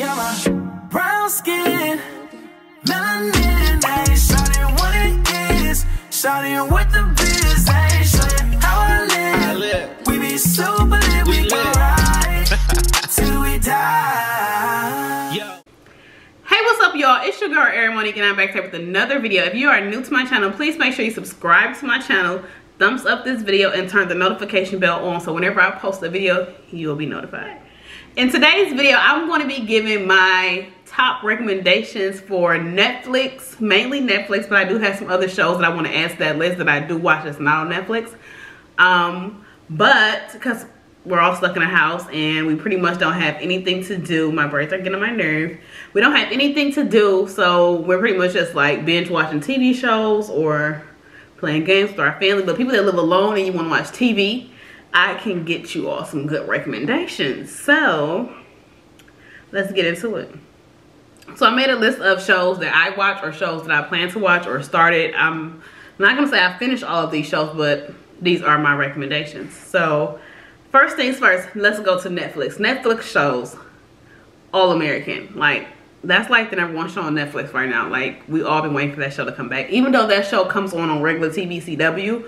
You're my brown skin, melanin. I ain't shouting what it is, shouting what the biz. I ain't shouting how I live. We be so believe we live right till we die. Yo. Hey, what's up, y'all? It's your girl Arial Monique, and I'm back here with another video. If you are new to my channel, please make sure you subscribe to my channel, thumbs up this video, and turn the notification bell on so whenever I post a video, you'll be notified. In today's video, I'm going to be giving my top recommendations for Netflix, mainly Netflix, but I do have some other shows that I want to add to that list that I do watch that's not on Netflix. But because we're all stuck in a house and we pretty much don't have anything to do. My birds are getting on my nerve. We don't have anything to do, so we're pretty much just like binge watching TV shows or playing games with our family. But people that live alone and you want to watch TV, I can get you all some good recommendations. So let's get into it. So I made a list of shows that I watch or shows that I plan to watch or started. I'm not going to say I finished all of these shows, but these are my recommendations. So first things first, let's go to Netflix. Netflix shows, All American. Like, that's like the #1 show on Netflix right now. Like, we all been waiting for that show to come back. Even though that show comes on regular TBCW,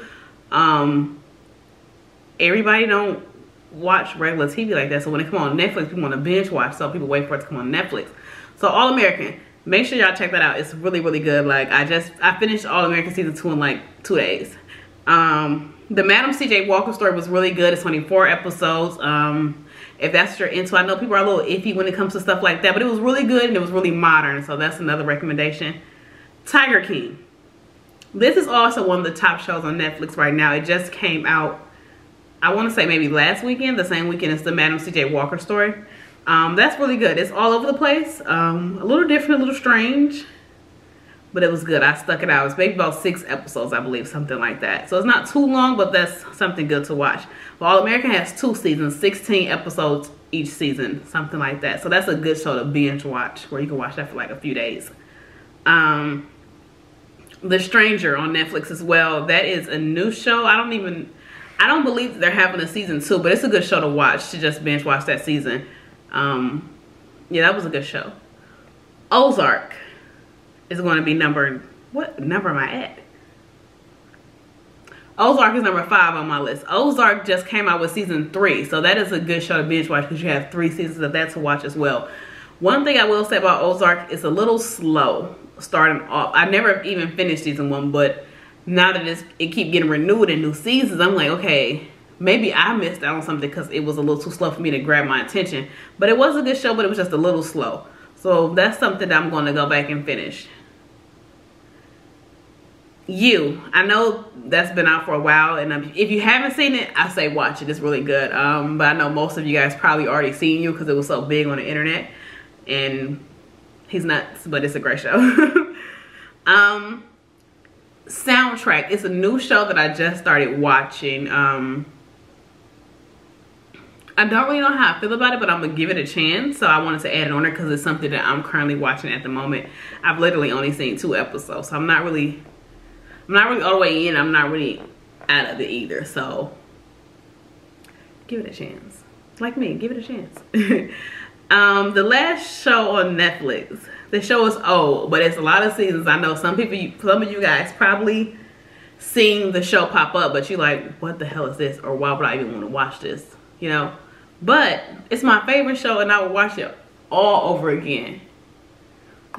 everybody don't watch regular TV like that. So when it come on Netflix, people want to binge watch. So people wait for it to come on Netflix. So All American, make sure y'all check that out. It's really, really good. Like, I finished All American season 2 in like 2 days. The Madam C. J. Walker story was really good. It's only 4 episodes. If that's what you're into, I know people are a little iffy when it comes to stuff like that, but it was really good and it was really modern. So that's another recommendation. Tiger King. This is also one of the top shows on Netflix right now. It just came out, I want to say maybe last weekend, the same weekend as the Madam C. J. Walker story. That's really good. It's all over the place. A little different, a little strange. But it was good. I stuck it out. It's maybe about 6 episodes, I believe, something like that. So it's not too long, but that's something good to watch. But All American has 2 seasons, 16 episodes each season, something like that. So that's a good show to binge watch, where you can watch that for like a few days. The Stranger on Netflix as well. That is a new show. I don't believe they're having a season 2, but it's a good show to watch, to just binge watch that season. Yeah, that was a good show. Ozark. Is going to be Ozark is number 5 on my list. Ozark just came out with season 3, so that is a good show to binge watch because you have 3 seasons of that to watch as well. One thing I will say about Ozark is a little slow starting off. I never even finished season 1, but now that it keeps getting renewed in new seasons, I'm like, okay, maybe I missed out on something because it was a little too slow for me to grab my attention. But it was a good show, but it was just a little slow. So that's something that I'm going to go back and finish. You, I know that's been out for a while, and if you haven't seen it, I say watch it. It's really good. But I know most of you guys probably already seen You because it was so big on the internet, and he's nuts, but it's a great show. Soundtrack, it's a new show that I just started watching. I don't really know how I feel about it, but I'm gonna give it a chance. So I wanted to add it on there because it's something that I'm currently watching at the moment. I've literally only seen 2 episodes, so I'm not really all the way in. I'm not really out of it either. So give it a chance. Like me, give it a chance. The last show on Netflix. The show is old, but it's a lot of seasons. I know some of you guys probably seen the show pop up, but you're like, what the hell is this? Or why would I even want to watch this? You know, but it's my favorite show and I will watch it all over again.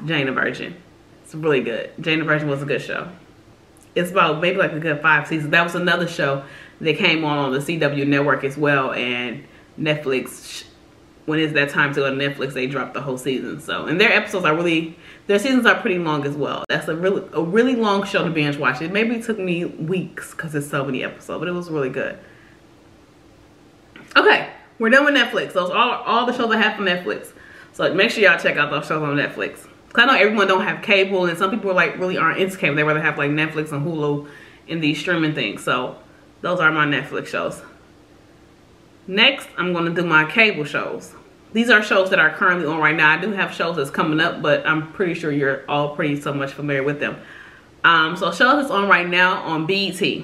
Jane the Virgin. It's really good. Jane the Virgin was a good show. It's about maybe like a good 5 seasons. That was another show that came on the CW network as well, and Netflix, when it's that time to go to Netflix, they dropped the whole season. So, and their seasons are pretty long as well. That's a really long show to binge watch. It maybe took me weeks because it's so many episodes, but it was really good. Okay, we're done with Netflix. Those are all the shows I have from Netflix. So make sure y'all check out those shows on Netflix. Because I know everyone don't have cable, and some people like really aren't into cable. They rather have like Netflix and Hulu and these streaming things. So those are my Netflix shows. Next, I'm going to do my cable shows. These are shows that are currently on right now. I do have shows that's coming up, but I'm pretty sure you're all so much familiar with them. So shows that's on right now on BET.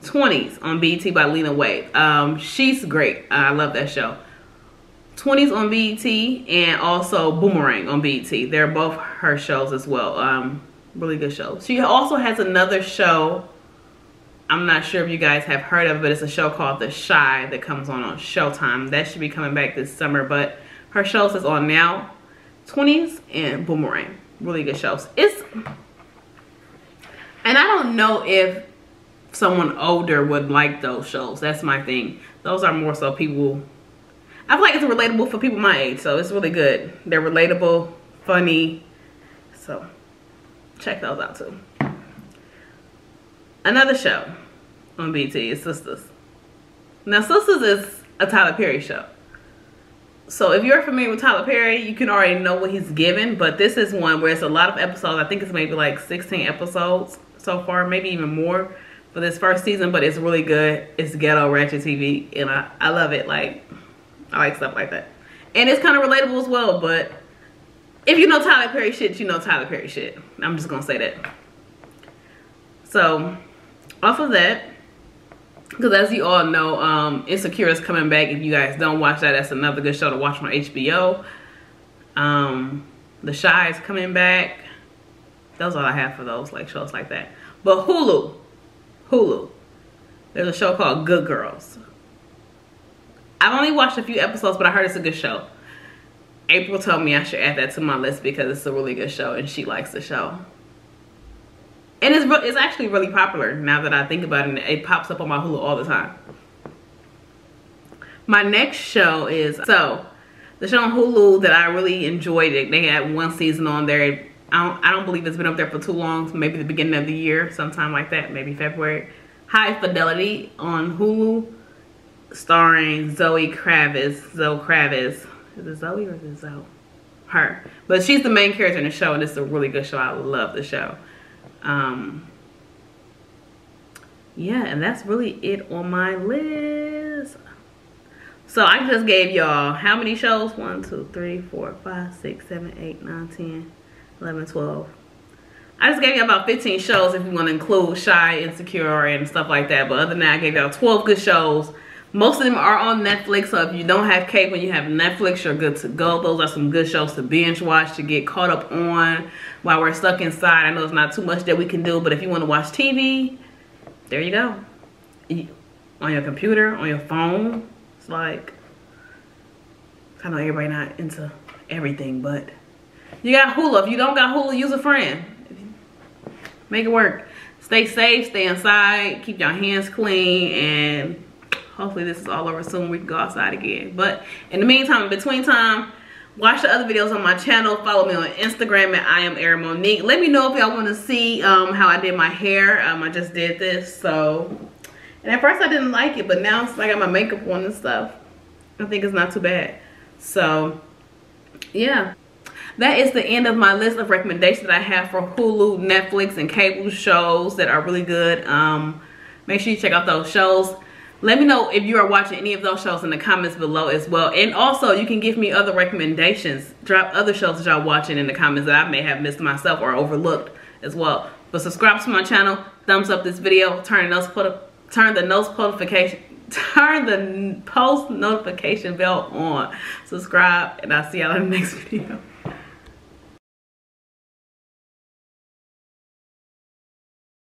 20s on BET by Lena Wade. She's great. I love that show. 20s on BET and also Boomerang on BET. They're both her shows as well. Really good shows. She also has another show. I'm not sure if you guys have heard of it, but it's a show called The Shy that comes on Showtime. That should be coming back this summer, but her shows is on now. 20s and Boomerang. Really good shows. And I don't know if someone older would like those shows. That's my thing. Those are more so people. I feel like it's relatable for people my age, so it's really good. They're relatable, funny, so check those out too. Another show on BET is Sisters. Now, Sisters is a Tyler Perry show. So if you're familiar with Tyler Perry, you can already know what he's given, but this is one where it's a lot of episodes. I think it's maybe like 16 episodes so far, maybe even more for this first season, but it's really good. It's ghetto ratchet TV, and I love it. Like, I like stuff like that. And it's kind of relatable as well, but if you know Tyler Perry shit, you know Tyler Perry shit. I'm just going to say that. So, off of that, because as you all know, Insecure is coming back. If you guys don't watch that, that's another good show to watch on HBO. The Shy is coming back. That's all I have for those, like, shows like that. But Hulu. There's a show called Good Girls. I've only watched a few episodes, but I heard it's a good show. April told me I should add that to my list because it's a really good show and she likes the show. And it's actually really popular now that I think about it. It pops up on my Hulu all the time. My next show is, the show on Hulu that I really enjoyed it. They had one season on there. I don't believe it's been up there for too long. So maybe the beginning of the year, sometime like that, maybe February. High Fidelity on Hulu. Starring Zoe Kravitz. Is it Zoe or is it Zoe? Her. But she's the main character in the show, and it's a really good show. I love the show. Yeah, and that's really it on my list. So I just gave y'all how many shows? 1, 2, 3, 4, 5, 6, 7, 8, 9, 10, 11, 12. I just gave you about 15 shows if you want to include Shy, Insecure, and stuff like that. But other than that, I gave y'all 12 good shows. Most of them are on Netflix, so if you don't have cable and you have Netflix, you're good to go. Those are some good shows to binge watch, to get caught up on while we're stuck inside. I know it's not too much that we can do, but if you want to watch TV, there you go. On your computer, on your phone. It's like, I know everybody not into everything, but you got Hulu. If you don't got Hulu, use a friend. Make it work. Stay safe, stay inside, keep your hands clean, and hopefully this is all over soon. We can go outside again. But in the meantime, in between time, watch the other videos on my channel. Follow me on Instagram at I am Arial Monique. Let me know if y'all want to see how I did my hair. I just did this. And at first I didn't like it, but now I got my makeup on and stuff. I think it's not too bad. So, yeah. That is the end of my list of recommendations that I have for Hulu, Netflix, and cable shows that are really good. Make sure you check out those shows. Let me know if you are watching any of those shows in the comments below as well. And also, you can give me other recommendations. Drop other shows that y'all watching in the comments that I may have missed myself or overlooked as well. But subscribe to my channel. Thumbs up this video. Turn the post notification bell on. Subscribe, and I'll see y'all in the next video.